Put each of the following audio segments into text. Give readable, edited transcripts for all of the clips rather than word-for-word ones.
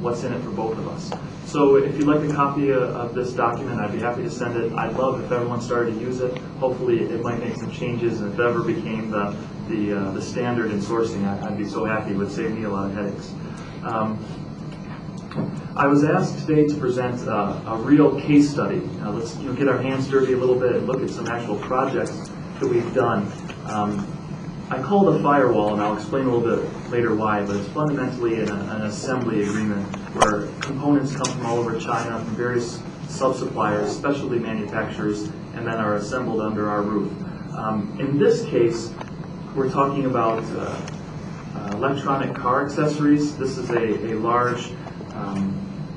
what's in it for both of us. So if you'd like a copy of this document, I'd be happy to send it. I'd love if everyone started to use it. Hopefully it might make some changes, and if it ever became the standard in sourcing, I'd be so happy. It would save me a lot of headaches. I was asked today to present a real case study. Let's get our hands dirty a little bit and look at some actual projects that we've done. I call it a firewall, and I'll explain a little bit later why, but it's fundamentally an assembly agreement where components come from all over China, from various sub-suppliers, specialty manufacturers, and then are assembled under our roof. In this case, we're talking about electronic car accessories. This is a large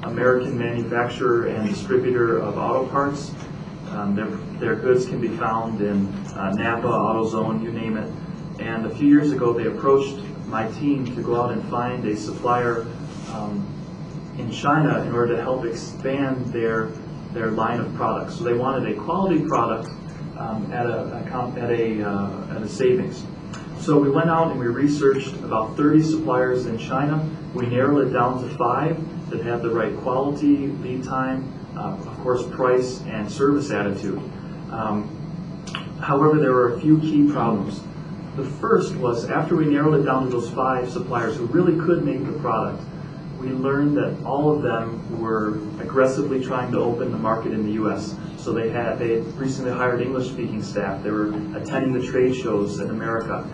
American manufacturer and distributor of auto parts. Their goods can be found in Napa, AutoZone, you name it. And a few years ago, they approached my team to go out and find a supplier in China in order to help expand their line of products. So they wanted a quality product at a savings. So we went out and we researched about 30 suppliers in China. We narrowed it down to 5 that had the right quality, lead time, of course, price, and service attitude. However, there were a few key problems. The first was, after we narrowed it down to those 5 suppliers who really could make the product, we learned that all of them were aggressively trying to open the market in the U.S. So they had recently hired English-speaking staff. They were attending the trade shows in America.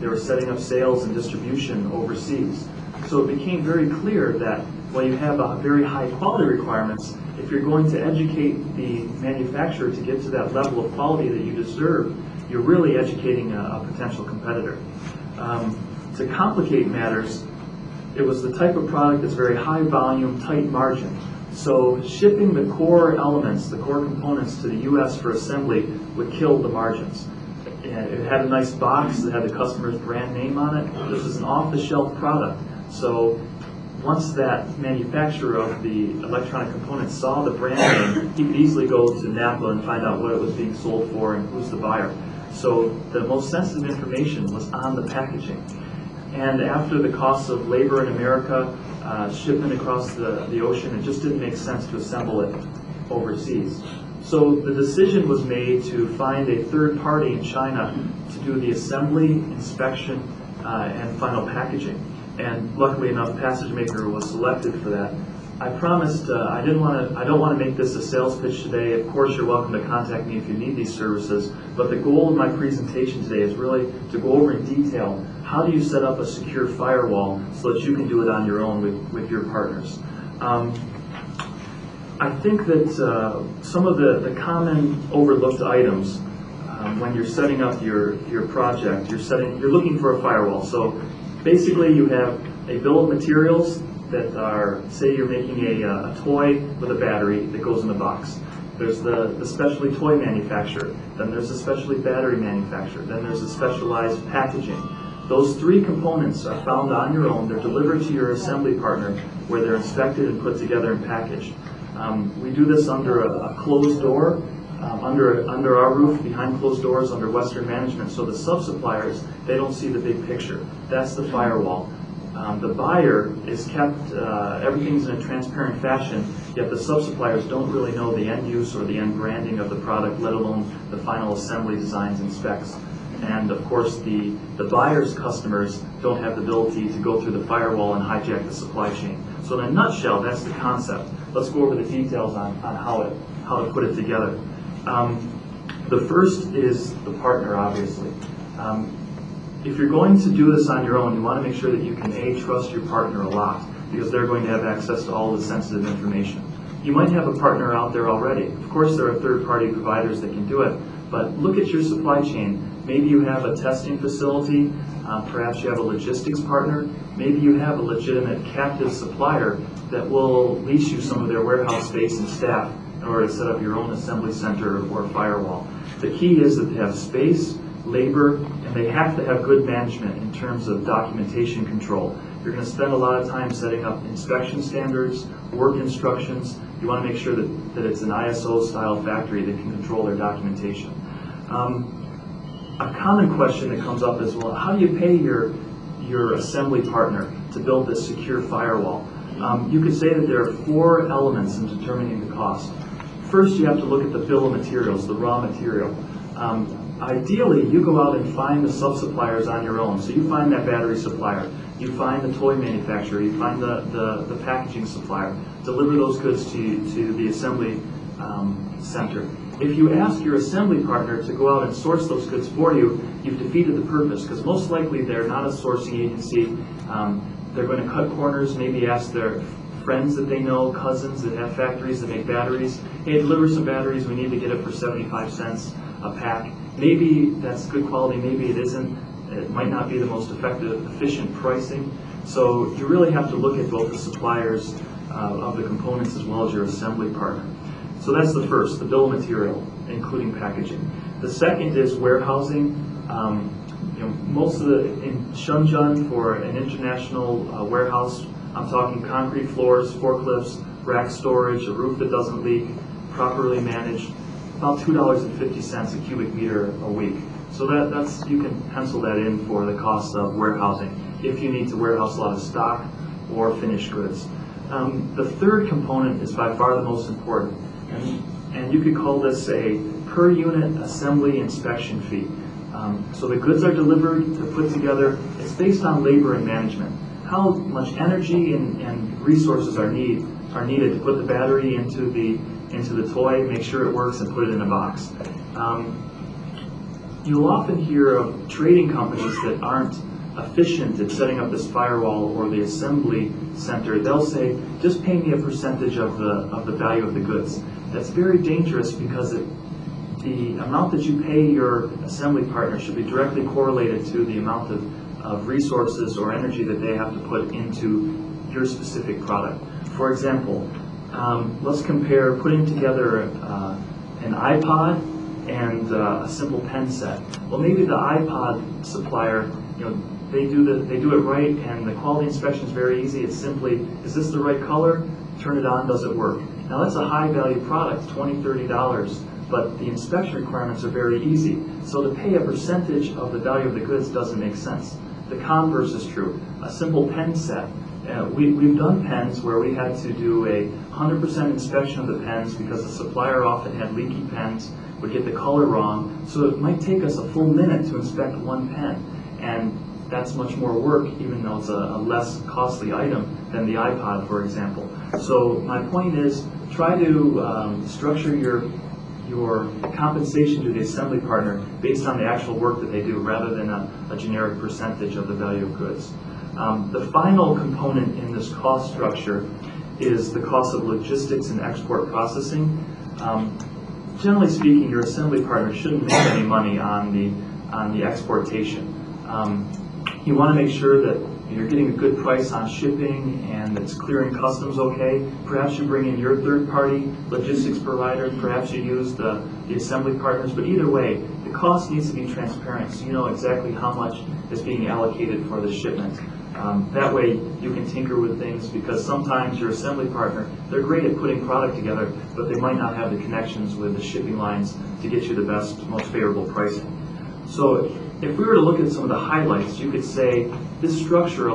They were setting up sales and distribution overseas. So it became very clear that while you have very high quality requirements, if you're going to educate the manufacturer to get to that level of quality that you deserve, you're really educating a potential competitor. To complicate matters, it was the type of product that's very high volume, tight margin. So shipping the core elements, the core components to the US for assembly would kill the margins. It had a nice box that had the customer's brand name on it. This was an off-the-shelf product. So once that manufacturer of the electronic components saw the brand name, he could easily go to Napa and find out what it was being sold for and who's the buyer. So the most sensitive information was on the packaging. And after the cost of labor in America, shipment across the ocean, it just didn't make sense to assemble it overseas. So the decision was made to find a third party in China to do the assembly, inspection, and final packaging. And luckily enough, PassageMaker was selected for that. I promised I don't want to make this a sales pitch today. Of course, you're welcome to contact me if you need these services. But the goal of my presentation today is really to go over in detail how do you set up a secure firewall so that you can do it on your own with your partners. I think that some of the common overlooked items when you're setting up your project, you're looking for a firewall. So basically, you have a bill of materials that are, say you're making a toy with a battery that goes in the box. There's the specialty toy manufacturer, then there's the specialty battery manufacturer, then there's the specialized packaging. Those 3 components are found on your own. They're delivered to your assembly partner where they're inspected and put together and packaged. We do this under a closed door, under our roof, behind closed doors, under Western management, so the sub-suppliers, they don't see the big picture. That's the firewall. The buyer is kept, everything's in a transparent fashion, yet the sub-suppliers don't really know the end use or the end branding of the product, let alone the final assembly designs and specs. And of course, the buyer's customers don't have the ability to go through the firewall and hijack the supply chain. So in a nutshell, that's the concept. Let's go over the details on how to put it together. The first is the partner, obviously. If you're going to do this on your own, you want to make sure that you can A, trust your partner a lot, because they're going to have access to all the sensitive information. You might have a partner out there already. Of course, there are third-party providers that can do it, but look at your supply chain. Maybe you have a testing facility, perhaps you have a logistics partner, maybe you have a legitimate captive supplier that will lease you some of their warehouse space and staff in order to set up your own assembly center or firewall. The key is that they have space, labor, and they have to have good management in terms of documentation control. You're going to spend a lot of time setting up inspection standards, work instructions. You want to make sure that it's an ISO-style factory that can control their documentation. A common question that comes up is, well, how do you pay your assembly partner to build this secure firewall? You could say that there are four elements in determining the cost. First, you have to look at the bill of materials, the raw material. Ideally, you go out and find the sub-suppliers on your own. So you find that battery supplier, you find the toy manufacturer, you find the packaging supplier, deliver those goods to the assembly center. If you ask your assembly partner to go out and source those goods for you, you've defeated the purpose, because most likely they're not a sourcing agency. They're going to cut corners, maybe ask their friends that they know, cousins that have factories that make batteries, hey, deliver some batteries, we need to get it for 75 cents a pack. Maybe that's good quality, maybe it isn't. It might not be the most effective, efficient pricing. So you really have to look at both the suppliers of the components as well as your assembly partner. So that's the first, the bill of material, including packaging. The second is warehousing. You know, most of the, in Shenzhen for an international warehouse, I'm talking concrete floors, forklifts, rack storage, a roof that doesn't leak, properly managed, about $2.50 a cubic meter a week. So that's, you can pencil that in for the cost of warehousing if you need to warehouse a lot of stock or finished goods. The third component is by far the most important. And you could call this a per unit assembly inspection fee. So the goods are delivered, they're put together, it's based on labor and management. How much energy and resources are needed to put the battery into the toy, make sure it works, and put it in a box. You'll often hear of trading companies that aren't efficient at setting up this firewall or the assembly center. They'll say, just pay me a percentage of the value of the goods. That's very dangerous, because the amount that you pay your assembly partner should be directly correlated to the amount of resources or energy that they have to put into your specific product. For example, let's compare putting together an iPod and a simple pen set. Well, maybe the iPod supplier, you know, they do it right, and the quality inspection is very easy. It's simply, is this the right color? Turn it on, does it work? Now that's a high value product, $20, $30, but the inspection requirements are very easy. So to pay a percentage of the value of the goods doesn't make sense. The converse is true. A simple pen set. We've done pens where we had to do a 100% inspection of the pens because the supplier often had leaky pens, would get the color wrong, so it might take us a full minute to inspect one pen. And that's much more work, even though it's a less costly item than the iPod, for example. So my point is, try to structure your compensation to the assembly partner based on the actual work that they do, rather than a generic percentage of the value of goods. The final component in this cost structure is the cost of logistics and export processing. Generally speaking, your assembly partner shouldn't make any money on the exportation. You want to make sure that you're getting a good price on shipping and it's clearing customs okay. Perhaps you bring in your third-party logistics provider, perhaps you use the assembly partners, but either way, the cost needs to be transparent so you know exactly how much is being allocated for the shipment. That way you can tinker with things, because sometimes your assembly partner, they're great at putting product together, but they might not have the connections with the shipping lines to get you the best, most favorable pricing. So if we were to look at some of the highlights, you could say this structure